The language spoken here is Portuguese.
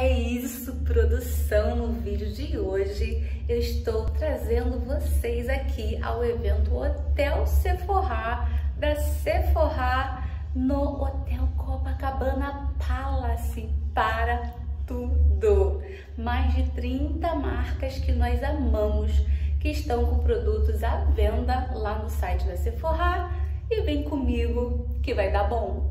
É isso, produção! No vídeo de hoje eu estou trazendo vocês aqui ao evento Hotel Sephora, da Sephora, no Hotel Copacabana Palace, para tudo! Mais de 30 marcas que nós amamos, que estão com produtos à venda lá no site da Sephora, e vem comigo que vai dar bom!